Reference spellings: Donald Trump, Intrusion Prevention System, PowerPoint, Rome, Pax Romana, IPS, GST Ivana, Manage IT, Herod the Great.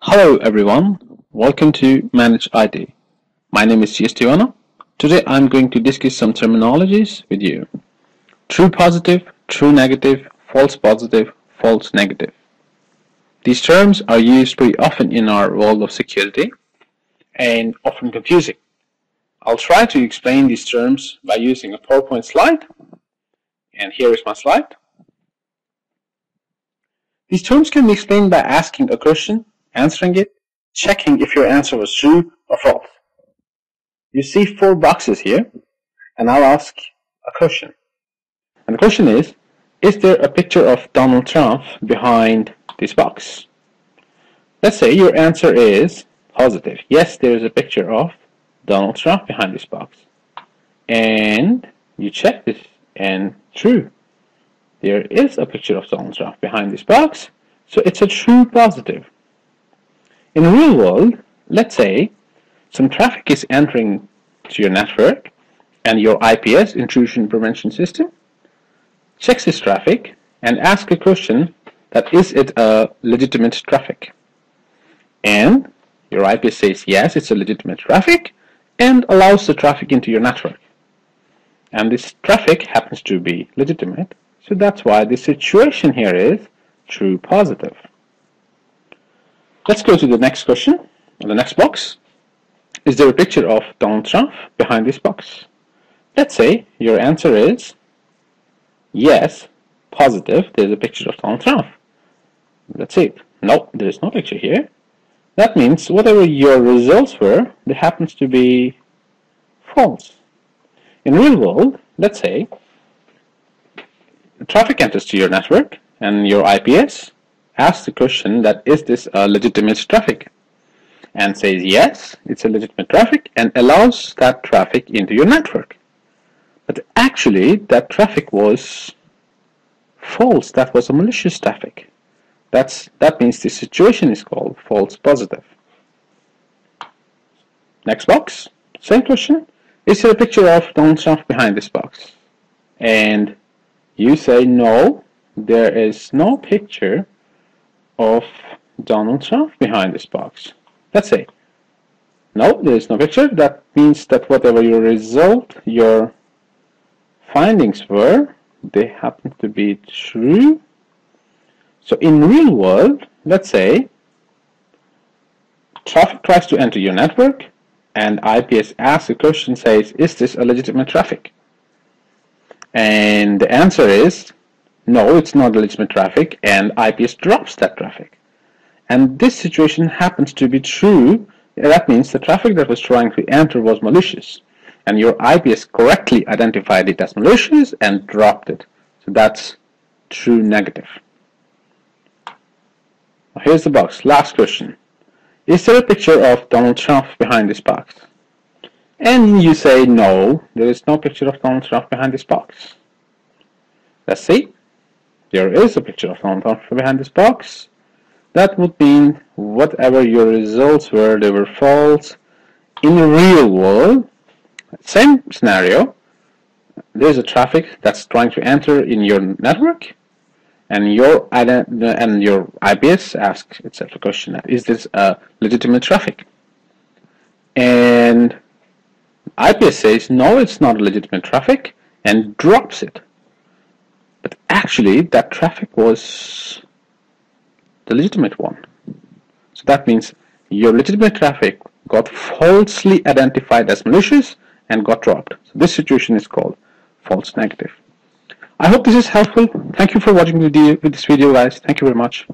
Hello everyone, welcome to Manage IT. My name is GST Ivana. Today I'm going to discuss some terminologies with you. True positive, true negative, false positive, false negative. These terms are used pretty often in our world of security and often confusing. I'll try to explain these terms by using a PowerPoint slide. And here is my slide. These terms can be explained by asking a question, answering it, checking if your answer was true or false. You see four boxes here, and I'll ask a question. And the question is there a picture of Donald Trump behind this box? Let's say your answer is positive. Yes, there is a picture of Donald Trump behind this box. And you check this, and true. There is a picture of Donald Trump behind this box, so it's a true positive. In the real world, let's say some traffic is entering to your network and your IPS, Intrusion Prevention System, checks this traffic and asks a question that is it a legitimate traffic? And your IPS says yes, it's a legitimate traffic and allows the traffic into your network. And this traffic happens to be legitimate, so that's why the situation here is true positive. Let's go to the next question, or the next box. Is there a picture of Donald Trump behind this box? Let's say your answer is yes, positive, there's a picture of Donald Trump. That's it. No, there is no picture here. That means whatever your results were, they happens to be false. In real world, let's say traffic enters to your network and your IPS asks the question that is this a legitimate traffic, and says yes, it's a legitimate traffic, and allows that traffic into your network. But actually that traffic was false, that was a malicious traffic. That means the situation is called false positive. Next box, same question. Is there a picture of Donald Trump behind this box? And you say no, there is no picture of Donald Trump behind this box. Let's say no, there is no picture. That means that whatever your result, your findings were, they happen to be true. So in real world, let's say traffic tries to enter your network and IPS asks a question, says is this a legitimate traffic? And the answer is no, it's not legitimate traffic, and IPS drops that traffic. And this situation happens to be true. That means the traffic that was trying to enter was malicious, and your IPS correctly identified it as malicious and dropped it. So that's true negative. Now here's the box. Last question. Is there a picture of Donald Trump behind this box? And you say no, there is no picture of Donald Trump behind this box. Let's see. There is a picture of Donald Trump behind this box. That would mean whatever your results were, they were false. In the real world, same scenario, there's a traffic that's trying to enter in your network, and your IPS asks itself a question, is this a legitimate traffic? And IPS says no, it's not a legitimate traffic, and drops it. But actually that traffic was the legitimate one. So that means your legitimate traffic got falsely identified as malicious and got dropped. So this situation is called false negative. I hope this is helpful. Thank you for watching this video, guys. Thank you very much.